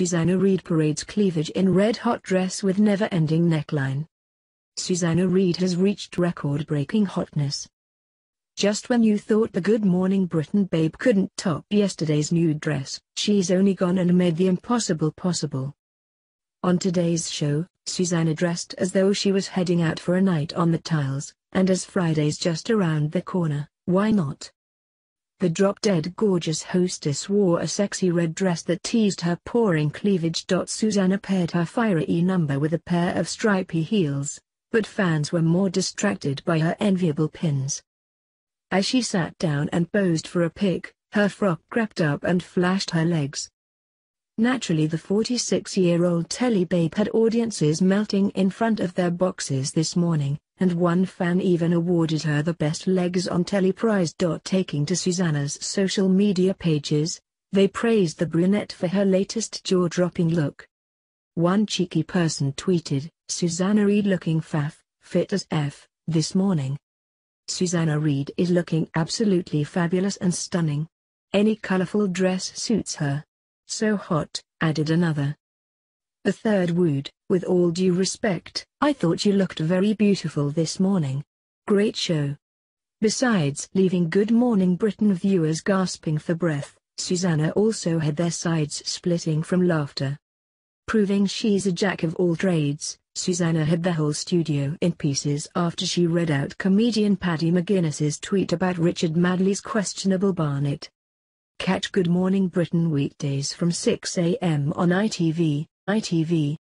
Susanna Reid parades cleavage in red-hot dress with never-ending neckline. Susanna Reid has reached record-breaking hotness. Just when you thought the Good Morning Britain babe couldn't top yesterday's nude dress, she's only gone and made the impossible possible. On today's show, Susanna dressed as though she was heading out for a night on the tiles, and as Friday's just around the corner, why not? The drop-dead gorgeous hostess wore a sexy red dress that teased her pouring cleavage. Susanna paired her fiery number with a pair of stripy heels, but fans were more distracted by her enviable pins. As she sat down and posed for a pic, her frock crept up and flashed her legs. Naturally, the 46-year-old telly babe had audiences melting in front of their boxes this morning, and one fan even awarded her the Best Legs on Telly prize. Taking to Susanna's social media pages, they praised the brunette for her latest jaw-dropping look. One cheeky person tweeted, "Susanna Reid looking faff, fit as F, this morning." Susanna Reid is looking absolutely fabulous and stunning. Any colorful dress suits her. So hot, added another. A third wooed, "With all due respect, I thought you looked very beautiful this morning. Great show." Besides leaving Good Morning Britain viewers gasping for breath, Susanna also had their sides splitting from laughter. Proving she's a jack of all trades, Susanna had the whole studio in pieces after she read out comedian Paddy McGuinness's tweet about Richard Madley's questionable Barnett. Catch Good Morning Britain weekdays from 6 a.m. on ITV.